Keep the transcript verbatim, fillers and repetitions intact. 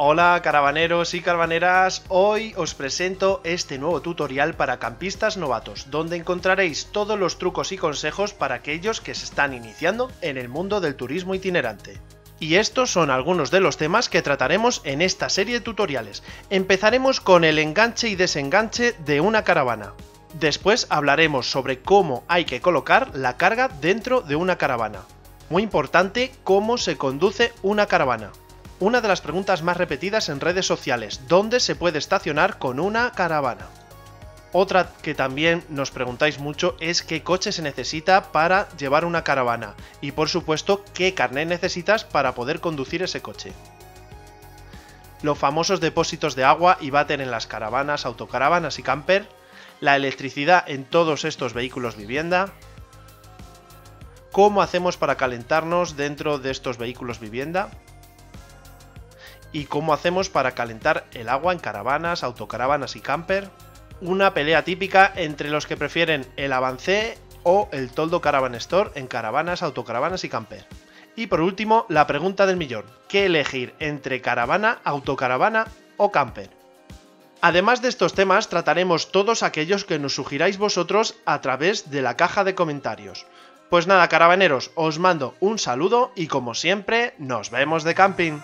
Hola caravaneros y caravaneras, hoy os presento este nuevo tutorial para campistas novatos, donde encontraréis todos los trucos y consejos para aquellos que se están iniciando en el mundo del turismo itinerante. Y estos son algunos de los temas que trataremos en esta serie de tutoriales. Empezaremos con el enganche y desenganche de una caravana. Después hablaremos sobre cómo hay que colocar la carga dentro de una caravana. Muy importante, cómo se conduce una caravana. Una de las preguntas más repetidas en redes sociales, ¿dónde se puede estacionar con una caravana? Otra que también nos preguntáis mucho es qué coche se necesita para llevar una caravana y por supuesto qué carnet necesitas para poder conducir ese coche. Los famosos depósitos de agua y váter en las caravanas, autocaravanas y camper, la electricidad en todos estos vehículos vivienda, cómo hacemos para calentarnos dentro de estos vehículos vivienda, y cómo hacemos para calentar el agua en caravanas, autocaravanas y camper. Una pelea típica entre los que prefieren el avancé o el toldo Caravan Store en caravanas, autocaravanas y camper. Y por último, la pregunta del millón, ¿qué elegir entre caravana, autocaravana o camper? Además de estos temas, trataremos todos aquellos que nos sugiráis vosotros a través de la caja de comentarios. Pues nada, caravaneros, os mando un saludo y como siempre, nos vemos de camping.